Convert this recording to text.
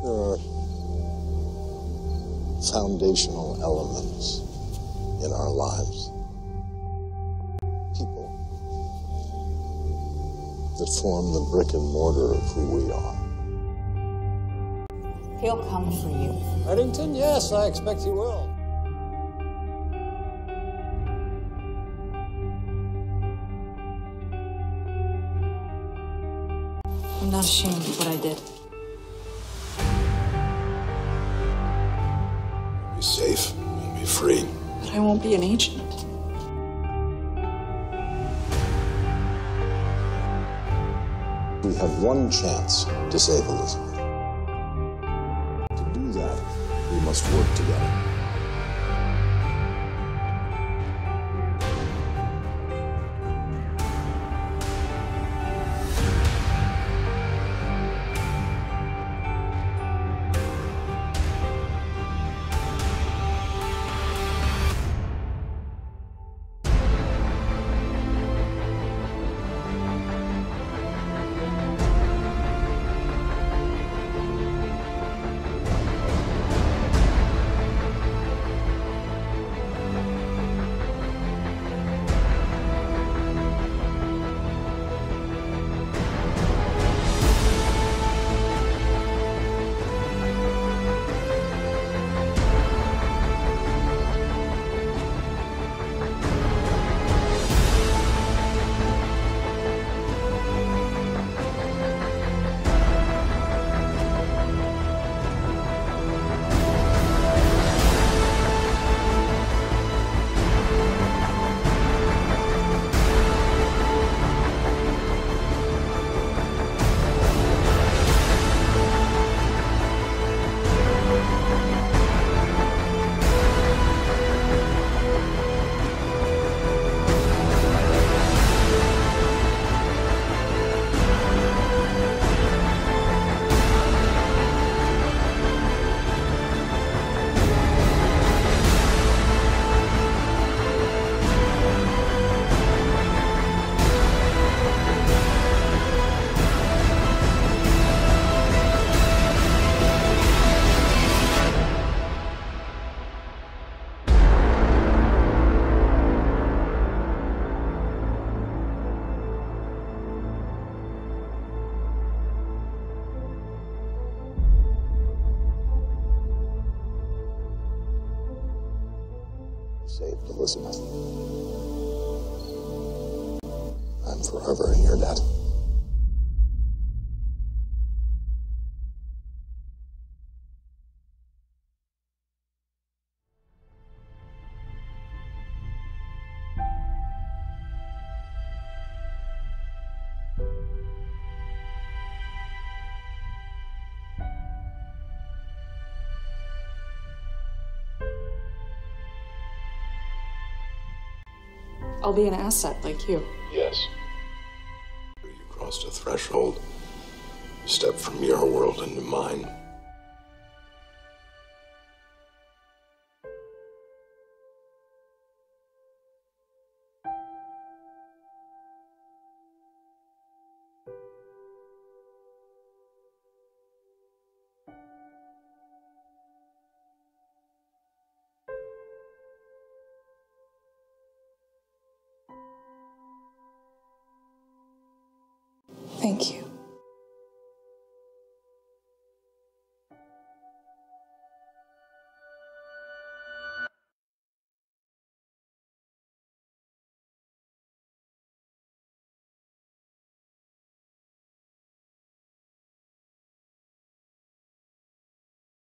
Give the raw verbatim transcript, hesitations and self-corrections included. There are foundational elements in our lives. People that form the brick and mortar of who we are. He'll come for you. Reddington, yes, I expect he will. I'm not ashamed of what I did. I'll be safe and be free. But I won't be an agent. We have one chance to save Elizabeth. To do that, we must work together. Saved Elizabeth. I'm forever in your debt. I'll be an asset like you. Yes. You crossed a threshold. You stepped from your world into mine. Thank you.